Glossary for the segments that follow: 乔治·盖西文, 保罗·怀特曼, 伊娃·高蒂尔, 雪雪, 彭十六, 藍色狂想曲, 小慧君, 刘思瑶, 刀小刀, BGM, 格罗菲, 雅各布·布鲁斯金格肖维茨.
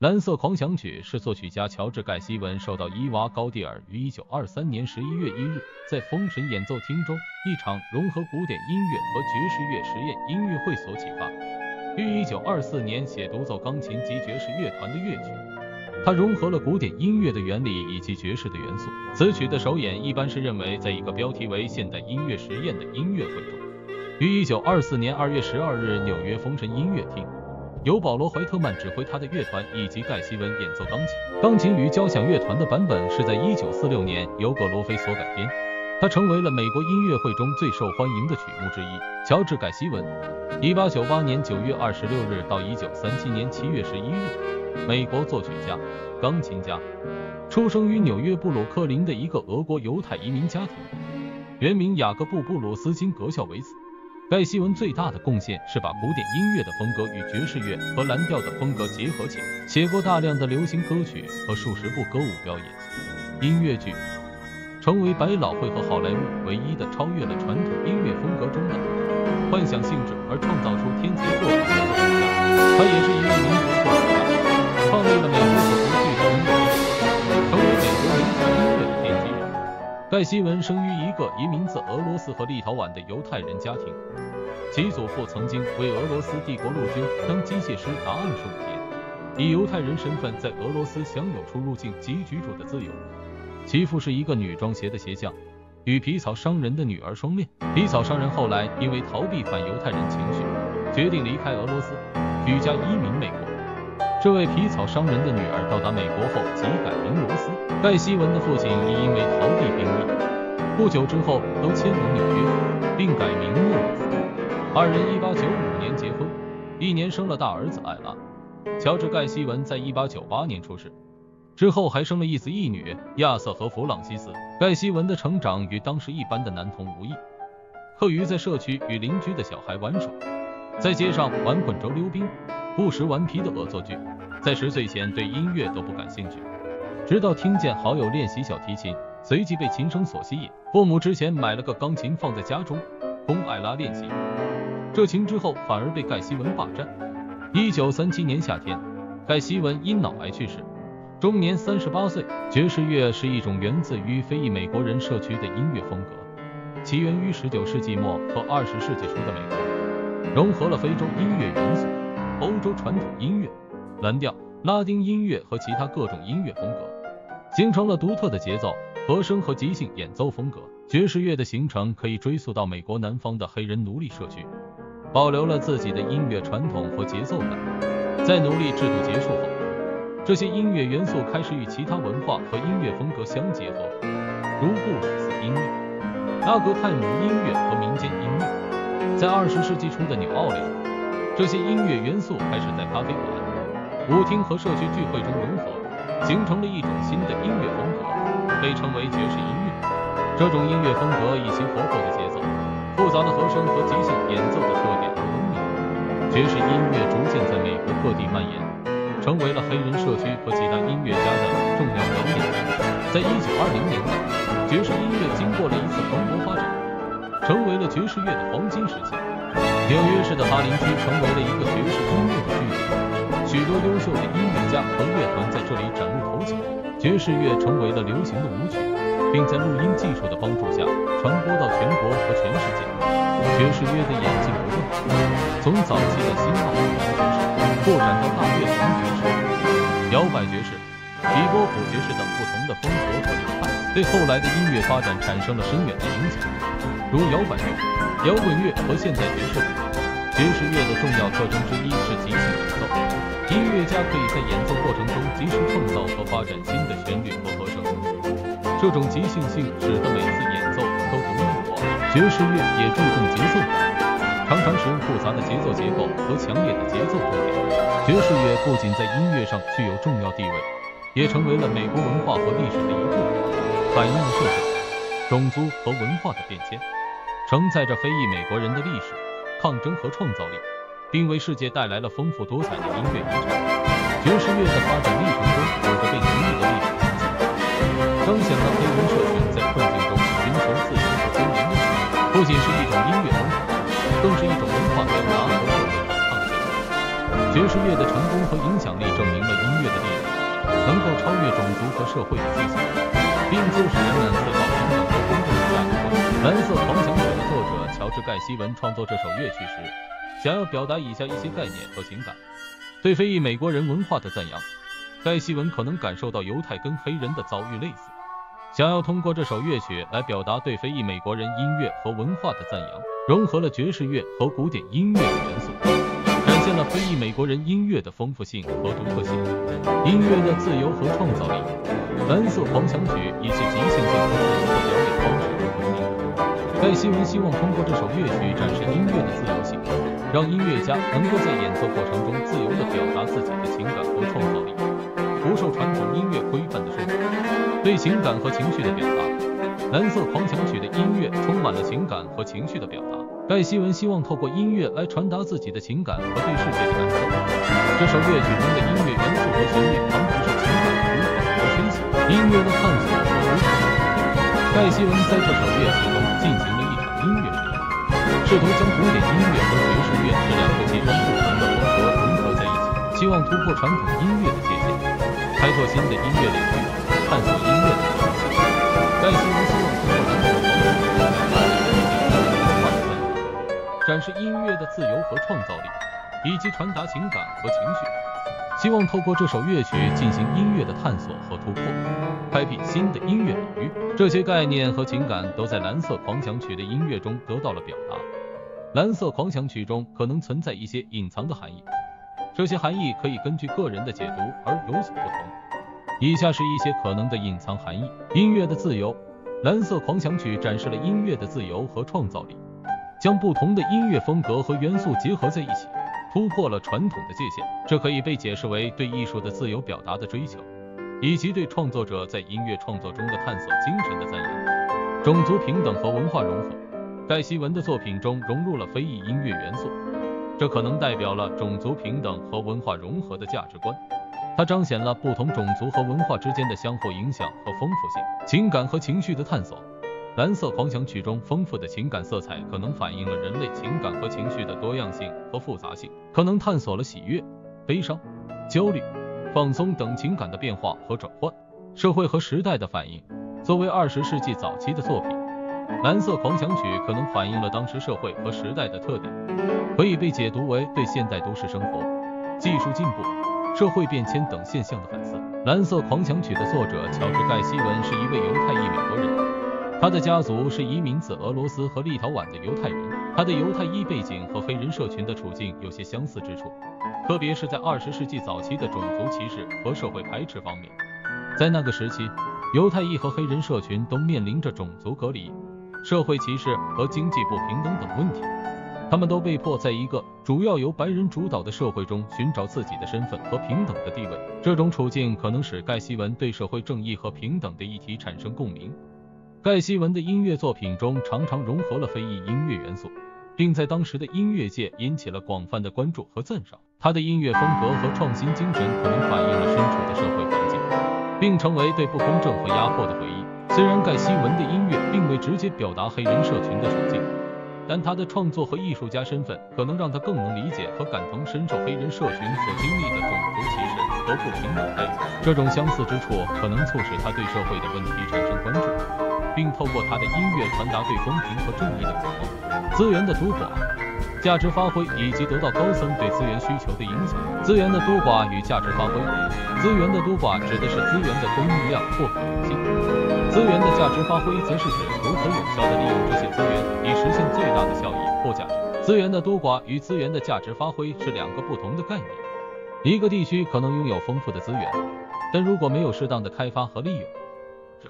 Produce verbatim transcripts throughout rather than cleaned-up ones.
蓝色狂想曲是作曲家乔治·盖西文受到伊娃·高蒂尔于一九二三年十一月一日在风神演奏厅中一场融合古典音乐和爵士乐实验音乐会所启发，于一九二四年写独奏钢琴及爵士乐团的乐曲。它融合了古典音乐的原理以及爵士的元素。此曲的首演一般是认为在一个标题为现代音乐实验的音乐会中，于一九二四年二月十二日纽约风神音乐厅，由保罗·怀特曼指挥他的乐团以及盖西文演奏钢琴。钢琴与交响乐团的版本是在一九四六年由格罗菲所改编，它成为了美国音乐会中最受欢迎的曲目之一。乔治·盖西文 ，一八九八年九月二十六日到一九三七年七月十一日，美国作曲家、钢琴家，出生于纽约布鲁克林的一个俄国犹太移民家庭，原名雅各布·布鲁斯金格肖维茨。盖西文最大的贡献是把古典音乐的风格与爵士乐和蓝调的风格结合起来，写过大量的流行歌曲和数十部歌舞表演、音乐剧，成为百老汇和好莱坞唯一的超越了传统音乐风格中的幻想性质而创造出天才作品的作曲家。他也是一位民族作曲家，创立了美国和国际摇滚乐，成为美国民族音乐的奠基人。盖西文生于一个移民自俄罗斯和立陶宛的犹太人家庭，其祖父曾经为俄罗斯帝国陆军当机械师达二十五年，以犹太人身份在俄罗斯享有出入境及居住的自由。其父是一个女装鞋的鞋匠，与皮草商人的女儿双恋。皮草商人后来因为逃避反犹太人情绪，决定离开俄罗斯，举家移民美国。这位皮草商人的女儿到达美国后即改名罗斯。盖西文的父亲亦因为逃避兵役，不久之后都迁往纽约，并改名莫里斯。二人一八九五年结婚，一年生了大儿子艾拉。乔治·盖西文在一八九八年出世，之后还生了一子一女亚瑟和弗朗西斯。盖西文的成长与当时一般的男童无异，课余在社区与邻居的小孩玩耍，在街上玩滚轴溜冰，不时顽皮的恶作剧，在十岁前对音乐都不感兴趣，直到听见好友练习小提琴，随即被琴声所吸引。父母之前买了个钢琴放在家中，供艾拉练习。这琴之后反而被盖西文霸占。一九三七年夏天，盖西文因脑癌去世，终年三十八岁。爵士乐是一种源自于非裔美国人社区的音乐风格，起源于十九世纪末和二十世纪初的美国，融合了非洲音乐元素、欧洲传统音乐、蓝调、拉丁音乐和其他各种音乐风格，形成了独特的节奏、和声和即兴演奏风格。爵士乐的形成可以追溯到美国南方的黑人奴隶社区，保留了自己的音乐传统和节奏感。在奴隶制度结束后，这些音乐元素开始与其他文化和音乐风格相结合，如布鲁斯音乐、阿格泰姆音乐和民间音乐。在二十世纪初的纽奥良，这些音乐元素开始在咖啡馆、舞厅和社区聚会中融合，形成了一种新的音乐风格，被称为爵士音乐。这种音乐风格以其活泼的节奏、复杂的和声和即兴演奏的特点而闻名。爵士音乐逐渐在美国各地蔓延，成为了黑人社区和其他音乐家的重要表演基地。在一九二零年代，爵士音乐经过了一次蓬勃发展，成为了爵士乐的黄金时期。纽约市的哈林区成为了一个爵士音乐的据点，许多优秀的音乐家和乐团在这里崭露头角。爵士乐成为了流行的舞曲，并在录音技术的帮助下传播到全国和全世界。爵士乐的演进不断，从早期的新浪摇滚爵士扩展到大乐团爵士、摇摆爵士、皮波普爵士等不同的风格和流派，对后来的音乐发展产生了深远的影响，如摇摆乐、摇滚乐和现代爵士。爵士乐的重要特征之一是即兴演奏，音乐家可以在演奏过程中及时创造和发展新的旋律和和声，这种即兴性使得每次演奏都独一无二。爵士乐也注重节奏感，常常使用复杂的节奏结构和强烈的节奏重点。爵士乐不仅在音乐上具有重要地位，也成为了美国文化和历史的一部分，反映了社会、种族和文化的变迁，承载着非裔美国人的历史、抗争和创造力，并为世界带来了丰富多彩的音乐遗产。爵士乐的发展历程中有着被奴役的历史痕迹，彰显了黑人社群在困境中寻求自由和尊严的努力。不仅是一种音乐风格，更是一种文化表达和社会反抗的结果。爵爵士乐的成功和影响力证明了音乐的力量，能够超越种族和社会的界限，并促使人们回到平等和公正的价值观。《蓝色狂想曲》的作者乔治·盖希文创作这首乐曲时，想要表达以下一些概念和情感：对非裔美国人文化的赞扬。盖希文可能感受到犹太跟黑人的遭遇类似，想要通过这首乐曲来表达对非裔美国人音乐和文化的赞扬，融合了爵士乐和古典音乐的元素，展现了非裔美国人音乐的丰富性和独特性，音乐的自由和创造力。《蓝色狂想曲》以其即兴性和自由的表演方式而闻名。盖希文希望通过这首乐曲展示音乐的自由性，让音乐家能够在演奏过程中自由地表达自己的情感和创造力，不受传统音乐规范的束缚。对情感和情绪的表达，《蓝色狂想曲》的音乐充满了情感和情绪的表达。盖希文希望透过音乐来传达自己的情感和对世界的感受。这首乐曲中的音乐元素和旋律常常是情感的舞蹈和宣泄，音乐的探索和舞蹈。盖希文在这首乐曲中进行了一场音乐实验，试图将古典音乐和爵士乐这两个极端不同的风格融合在一起，希望突破传统音乐的界限，开拓新的音乐领域。探索音乐的可能性。盖希文希望通过这首歌曲展示音乐的自由和创造力，以及传达情感和情绪。希望透过这首乐曲进行音乐的探索和突破，开辟新的音乐领域。这些概念和情感都在《蓝色狂想曲》的音乐中得到了表达。《蓝色狂想曲》中可能存在一些隐藏的含义，这些含义可以根据个人的解读而有所不同。以下是一些可能的隐藏含义：音乐的自由。《蓝色狂想曲》展示了音乐的自由和创造力，将不同的音乐风格和元素结合在一起，突破了传统的界限。这可以被解释为对艺术的自由表达的追求，以及对创作者在音乐创作中的探索精神的赞扬。种族平等和文化融合。盖希文的作品中融入了非裔音乐元素，这可能代表了种族平等和文化融合的价值观。它彰显了不同种族和文化之间的相互影响和丰富性。情感和情绪的探索。《蓝色狂想曲》中丰富的情感色彩可能反映了人类情感和情绪的多样性和复杂性，可能探索了喜悦、悲伤、焦虑、放松等情感的变化和转换，社会和时代的反应。作为二十世纪早期的作品，《蓝色狂想曲》可能反映了当时社会和时代的特点，可以被解读为对现代都市生活、技术进步、社会变迁等现象的反思。《蓝色狂想曲》的作者乔治·盖希文是一位犹太裔美国人，他的家族是移民自俄罗斯和立陶宛的犹太人。他的犹太裔背景和黑人社群的处境有些相似之处，特别是在二十世纪早期的种族歧视和社会排斥方面。在那个时期，犹太裔和黑人社群都面临着种族隔离、社会歧视和经济不平等等问题。他们都被迫在一个主要由白人主导的社会中寻找自己的身份和平等的地位。这种处境可能使盖希文对社会正义和平等的议题产生共鸣。盖希文的音乐作品中常常融合了非裔音乐元素，并在当时的音乐界引起了广泛的关注和赞赏。他的音乐风格和创新精神可能反映了身处的社会环境，并成为对不公正和压迫的回忆。虽然盖希文的音乐并未直接表达黑人社群的处境，但他的创作和艺术家身份可能让他更能理解和感同身受黑人社群所经历的种族歧视和不平等待遇。这种相似之处可能促使他对社会的问题产生关注，并透过他的音乐传达对公平和正义的渴望。资源的多寡、价值发挥以及得到高僧对资源需求的影响。资源的多寡与价值发挥。资源的多寡指的是资源的供应量或可能性。资源的价值发挥则是指如何有效地利用这些资源以实现最大的效益或价值。资源的多寡与资源的价值发挥是两个不同的概念。一个地区可能拥有丰富的资源，但如果没有适当的开发和利用，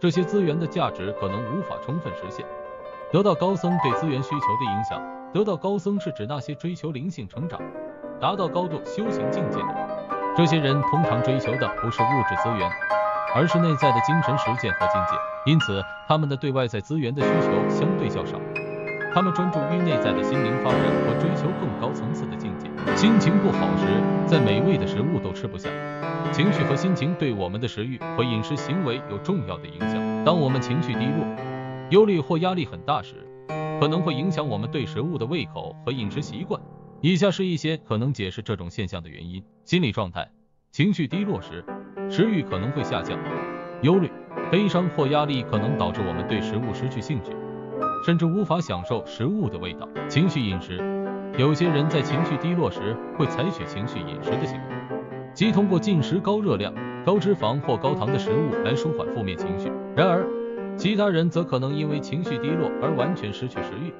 这些资源的价值可能无法充分实现。得到高僧对资源需求的影响。得到高僧是指那些追求灵性成长、达到高度修行境界的人。这些人通常追求的不是物质资源，而是内在的精神实践和境界，因此他们的对外在资源的需求相对较少，他们专注于内在的心灵发展和追求更高层次的境界。心情不好时，再美味的食物都吃不下。情绪和心情对我们的食欲和饮食行为有重要的影响。当我们情绪低落、忧虑或压力很大时，可能会影响我们对食物的胃口和饮食习惯，以下是一些可能解释这种现象的原因：心理状态，情绪低落时，食欲可能会下降；忧虑、悲伤或压力可能导致我们对食物失去兴趣，甚至无法享受食物的味道；情绪饮食，有些人在情绪低落时会采取情绪饮食的行为，即通过进食高热量、高脂肪或高糖的食物来舒缓负面情绪。然而，其他人则可能因为情绪低落而完全失去食欲。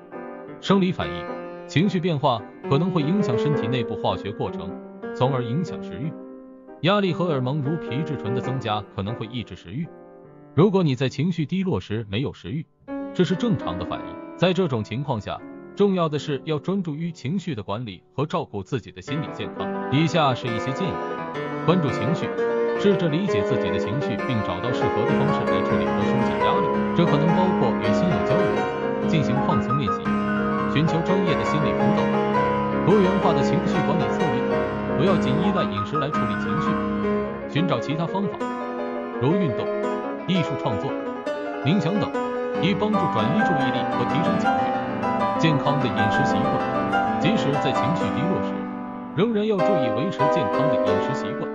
生理反应，情绪变化可能会影响身体内部化学过程，从而影响食欲。压力和荷尔蒙如皮质醇的增加可能会抑制食欲。如果你在情绪低落时没有食欲，这是正常的反应。在这种情况下，重要的是要专注于情绪的管理和照顾自己的心理健康。以下是一些建议：关注情绪，试着理解自己的情绪，并找到适合的方式来处理和疏解压力。这可能包括与亲友交流、进行放松练习、寻求专业的心理辅导、多元化的情绪管理策略。不要仅依赖饮食来处理情绪，寻找其他方法，如运动、艺术创作、冥想等，以帮助转移注意力和提升情绪。健康的饮食习惯，即使在情绪低落时，仍然要注意维持健康的饮食习惯，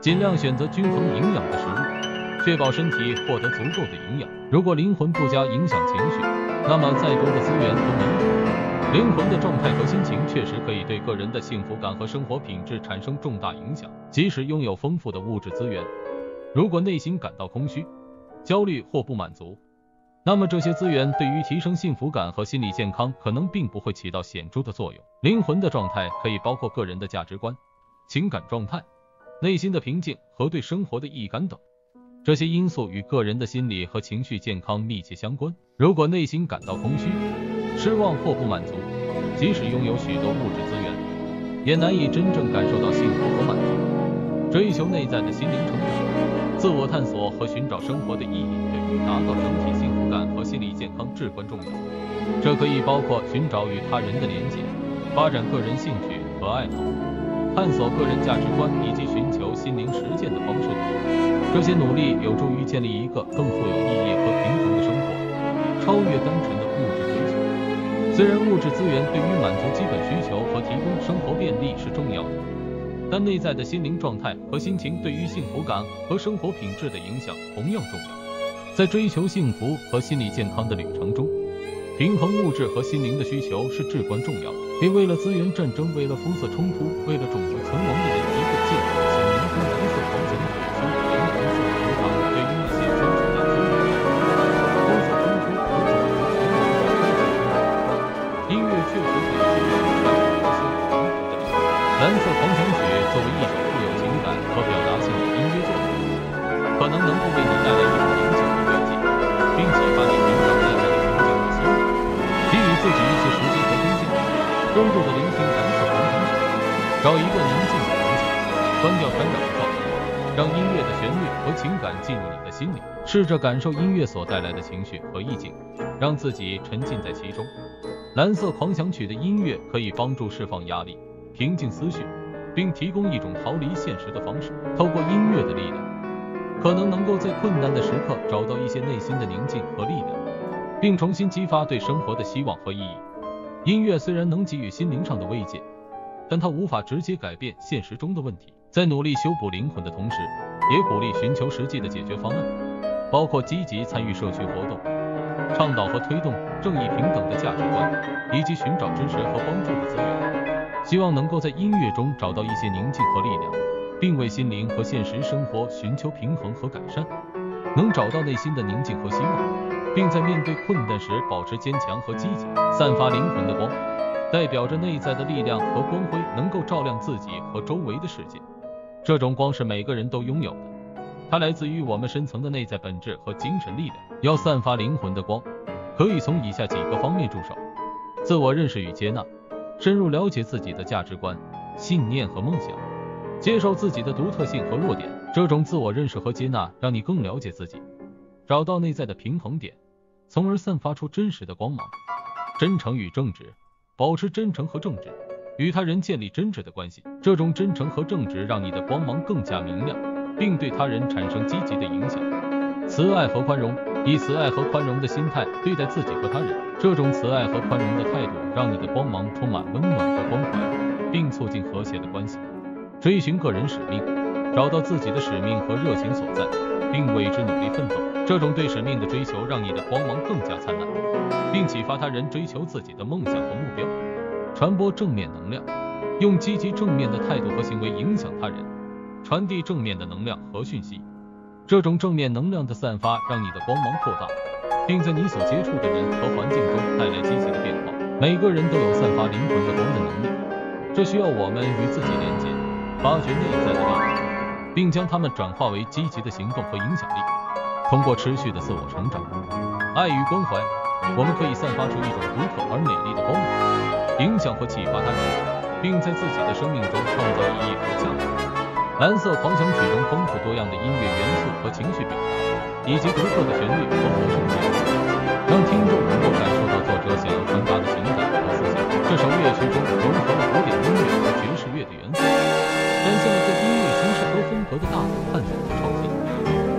尽量选择均衡营养的食物，确保身体获得足够的营养。如果灵魂不佳影响情绪，那么再多的资源都没用。灵魂的状态和心情确实可以对个人的幸福感和生活品质产生重大影响。即使拥有丰富的物质资源，如果内心感到空虚、焦虑或不满足，那么这些资源对于提升幸福感和心理健康可能并不会起到显著的作用。灵魂的状态可以包括个人的价值观、情感状态、内心的平静和对生活的意义感等，这些因素与个人的心理和情绪健康密切相关。如果内心感到空虚、失望或不满足，即使拥有许多物质资源，也难以真正感受到幸福和满足。追求内在的心灵成长、自我探索和寻找生活的意义对于达到整体幸福感和心理健康至关重要。这可以包括寻找与他人的连结、发展个人兴趣和爱好、探索个人价值观以及寻求心灵实践的方式。这些努力有助于建立一个更富有意义和平衡的生活，超越单纯的物质追求。虽然物质资源对于满足基本需求和提供生活便利是重要的，但内在的心灵状态和心情对于幸福感和生活品质的影响同样重要。在追求幸福和心理健康的旅程中，平衡物质和心灵的需求是至关重要的。并为了资源战争、为了肤色冲突、为了种族存亡的人一个健康的心灵，从蓝色黄泉苦修的灵魂是平常对于那些身处在资源战争、肤色冲突和种族存亡的人的影响。音乐确实给心灵带来一些幸福的力量。蓝色黄泉曲作为一首富有情感和表达性的音乐作品，可能能够为你带来一种影响的慰藉，并启发你寻找内在的平静和希望。给予自己一些时间和空间，专注地聆听蓝色黄泉曲，找一个宁静的环境，关掉干扰的噪音，让音乐的旋律和情感进入你的心里。试着感受音乐所带来的情绪和意境，让自己沉浸在其中。蓝色狂想曲的音乐可以帮助释放压力，平静思绪，并提供一种逃离现实的方式。透过音乐的力量，可能能够在困难的时刻找到一些内心的宁静和力量，并重新激发对生活的希望和意义。音乐虽然能给予心灵上的慰藉，但它无法直接改变现实中的问题。在努力修补灵魂的同时，也鼓励寻求实际的解决方案，包括积极参与社区活动，倡导和推动正义平等的价值观，以及寻找支持和帮助的资源。希望能够在音乐中找到一些宁静和力量，并为心灵和现实生活寻求平衡和改善，能找到内心的宁静和希望，并在面对困难时保持坚强和积极。散发灵魂的光，代表着内在的力量和光辉，能够照亮自己和周围的世界。这种光是每个人都拥有的，它来自于我们深层的内在本质和精神力量。要散发灵魂的光，可以从以下几个方面入手：自我认识与接纳，深入了解自己的价值观、信念和梦想，接受自己的独特性和弱点。这种自我认识和接纳让你更了解自己，找到内在的平衡点，从而散发出真实的光芒。真诚与正直，保持真诚和正直，与他人建立真挚的关系。这种真诚和正直让你的光芒更加明亮，并对他人产生积极的影响。慈爱和宽容，以慈爱和宽容的心态对待自己和他人，这种慈爱和宽容的态度，让你的光芒充满温暖和关怀，并促进和谐的关系。追寻个人使命，找到自己的使命和热情所在，并为之努力奋斗。这种对使命的追求，让你的光芒更加灿烂，并启发他人追求自己的梦想和目标。传播正面能量，用积极正面的态度和行为影响他人，传递正面的能量和讯息。这种正面能量的散发，让你的光芒扩大，并在你所接触的人和环境中带来积极的变化。每个人都有散发灵魂的光的能力，这需要我们与自己连接，发掘内在的力量，并将它们转化为积极的行动和影响力。通过持续的自我成长、爱与关怀，我们可以散发出一种独特而美丽的光芒，影响和启发他人，并在自己的生命中创造意义和价值。蓝色狂想曲中丰富多样的音乐元素和情绪表达，以及独特的旋律和合成节奏，让听众能够感受到作者想要传达的情感和思想。这首乐曲中融合了古典音乐和爵士乐的元素，展现了对音乐形式和风格的大胆探索和创新。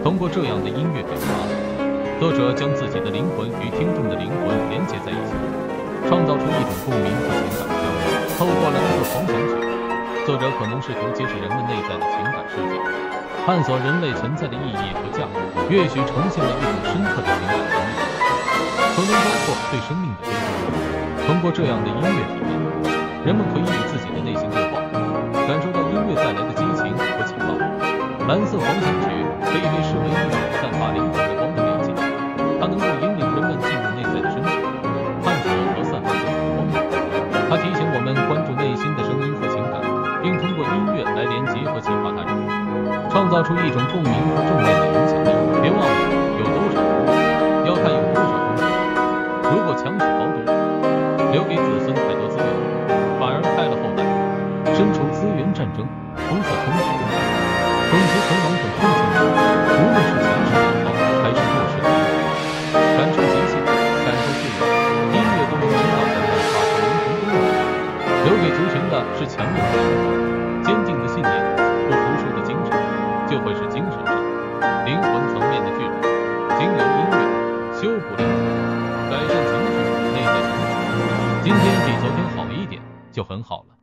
通过这样的音乐表达，作者将自己的灵魂与听众的灵魂连接在一起，创造出一种共鸣和情感。透过蓝色狂想曲，作者可能试图揭示人们内在的情感世界，探索人类存在的意义和价值。乐曲呈现了一种深刻的情感经历，可能包括对生命的追求。通过这样的音乐体验，人们可以与自己的内心对话，感受到音乐带来的激情和启发。蓝色狂想曲可以被视为一种散发灵魂的光的媒介，它能够引领人们进入内在的深处，探索和散发自己的光芒。它提醒我们关注内心的声音和情感，并通过音乐来连接和启发他人，创造出一种共鸣和正面的影响力。别忘了，有多少苦，要看有多少功德。如果强取豪夺，留给子孙太多资源，反而害了后代。身处资源战争、肤色冲突、种族存亡等困境中，无论是强势的一方还是弱势的一方，感受极限，感受脆弱，音乐都能引导人们发出灵魂光芒。留给族群的是强烈的灵魂。坚定的信念，不服输的精神，就会是精神上、灵魂层面的巨人。经由音乐修补灵魂，改善情绪、内在成长。今天比昨天好一点，就很好了。